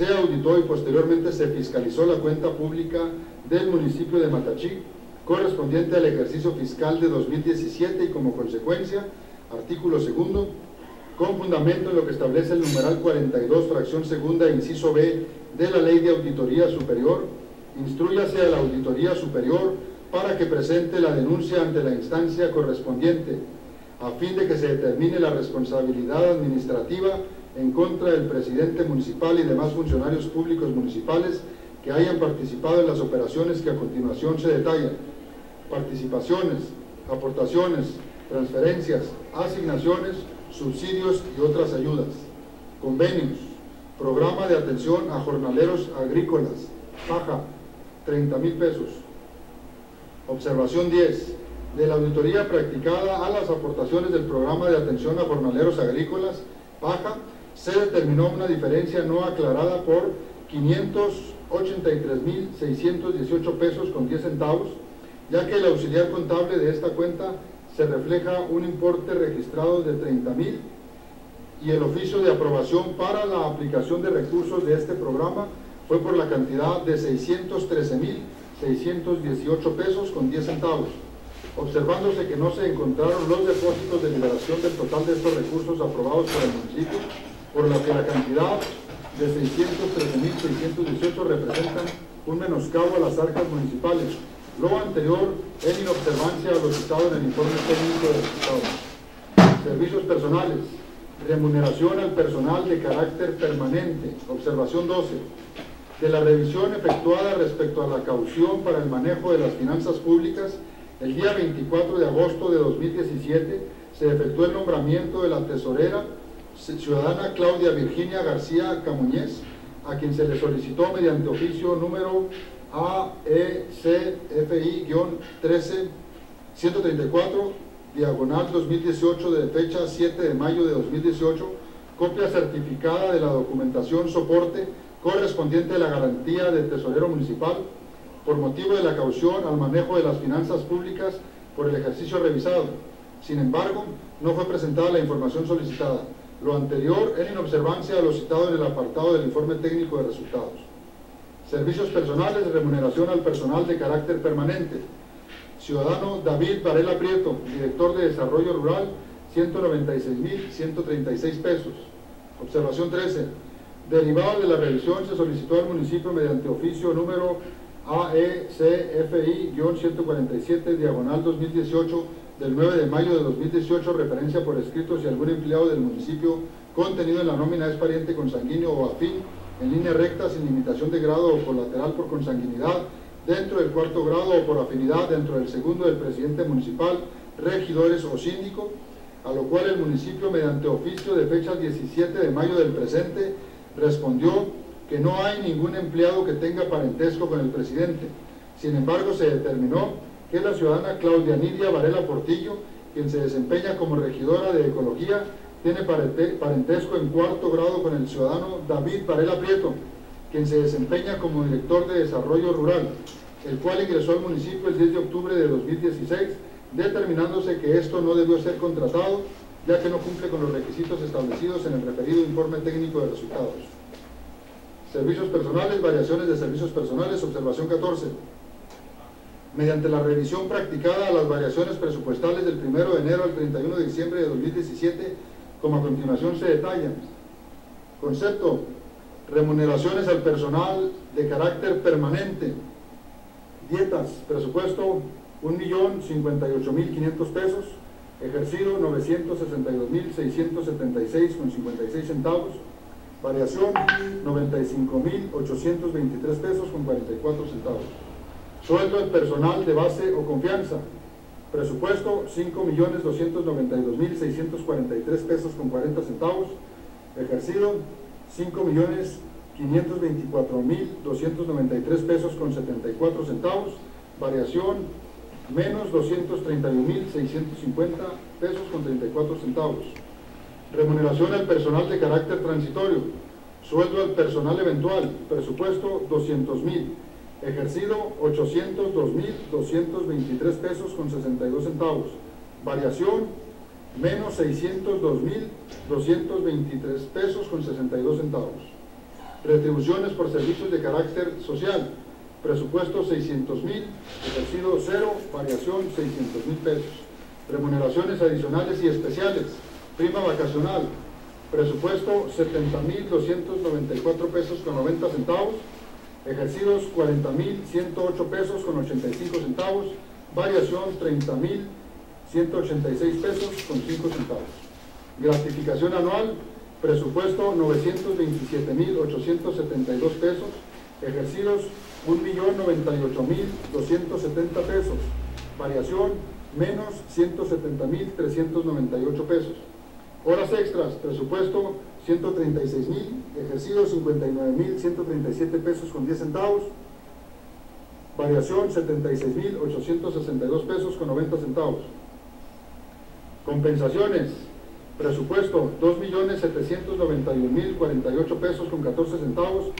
se auditó y posteriormente se fiscalizó la cuenta pública del municipio de Matachí, correspondiente al ejercicio fiscal de 2017 y como consecuencia, artículo 2, con fundamento en lo que establece el numeral 42, fracción 2, inciso B, de la Ley de Auditoría Superior, instrúyase a la Auditoría Superior para que presente la denuncia ante la instancia correspondiente, a fin de que se determine la responsabilidad administrativa en contra del presidente municipal y demás funcionarios públicos municipales que hayan participado en las operaciones que a continuación se detallan: participaciones, aportaciones, transferencias, asignaciones, subsidios y otras ayudas, convenios, programa de atención a jornaleros agrícolas, PAJA, 30,000 pesos, observación 10, de la auditoría practicada a las aportaciones del programa de atención a jornaleros agrícolas, PAJA, se determinó una diferencia no aclarada por 583,618 pesos con 10 centavos, ya que el auxiliar contable de esta cuenta se refleja un importe registrado de 30,000 y el oficio de aprobación para la aplicación de recursos de este programa fue por la cantidad de 613,618 pesos con 10 centavos, observándose que no se encontraron los depósitos de liberación del total de estos recursos aprobados por el municipio, por lo que la cantidad de 613,618 representan un menoscabo a las arcas municipales, lo anterior en inobservancia a lo citado en el informe técnico del Estado. Servicios personales, remuneración al personal de carácter permanente, observación 12, de la revisión efectuada respecto a la caución para el manejo de las finanzas públicas, el día 24 de agosto de 2017 se efectuó el nombramiento de la tesorera ciudadana Claudia Virginia García Camuñez, a quien se le solicitó mediante oficio número AECFI-13-134/2018 de fecha 7 de mayo de 2018, copia certificada de la documentación soporte correspondiente a la garantía del tesorero municipal por motivo de la caución al manejo de las finanzas públicas por el ejercicio revisado. Sin embargo, no fue presentada la información solicitada, lo anterior en inobservancia a lo citado en el apartado del informe técnico de resultados. Servicios personales, remuneración al personal de carácter permanente. Ciudadano David Varela Prieto, director de Desarrollo Rural, 196,136 pesos. Observación 13. Derivado de la revisión, se solicitó al municipio mediante oficio número AECFI-147/2018 del 9 de mayo de 2018, referencia por escrito si algún empleado del municipio contenido en la nómina es pariente consanguíneo o afín, en línea recta, sin limitación de grado o colateral por consanguinidad dentro del cuarto grado o por afinidad dentro del segundo del presidente municipal, regidores o síndico, a lo cual el municipio mediante oficio de fecha 17 de mayo del presente respondió que no hay ningún empleado que tenga parentesco con el presidente. Sin embargo, se determinó que la ciudadana Claudia Nidia Varela Portillo, quien se desempeña como regidora de Ecología, tiene parentesco en cuarto grado con el ciudadano David Varela Prieto, quien se desempeña como director de Desarrollo Rural, el cual ingresó al municipio el 10 de octubre de 2016, determinándose que esto no debió ser contratado, ya que no cumple con los requisitos establecidos en el referido informe técnico de resultados. Servicios personales, variaciones de servicios personales, observación 14. Mediante la revisión practicada a las variaciones presupuestales del 1 de enero al 31 de diciembre de 2017, como a continuación se detallan. Concepto, remuneraciones al personal de carácter permanente. Dietas, presupuesto 1,058,500 pesos, ejercido 962,676,56 centavos, variación 95,823 pesos con 44 centavos. Sueldo del personal de base o confianza, presupuesto 5,292,643 pesos con 40 centavos, ejercido 5,524,293 pesos con 74 centavos, variación menos 231,650 pesos con 34 centavos. Remuneración al personal de carácter transitorio, sueldo al personal eventual, presupuesto 200,000, ejercido 802,223 pesos con 62 centavos, variación menos 602,223 pesos con 62 centavos. retribuciones por servicios de carácter social, presupuesto 600.000, ejercido 0, variación 600.000 pesos, remuneraciones adicionales y especiales, prima vacacional, presupuesto 70.294 pesos con 90 centavos, ejercidos 40.108 pesos con 85 centavos, variación 30.186 pesos con 5 centavos. Gratificación anual, presupuesto 927.872 pesos, ejercidos 1.098.270 pesos, variación menos 170.398 pesos. Horas extras, presupuesto 136.000, ejercidos 59.137 pesos con 10 centavos, variación 76.862 pesos con 90 centavos. Compensaciones, presupuesto 2.791.048 pesos con 14 centavos,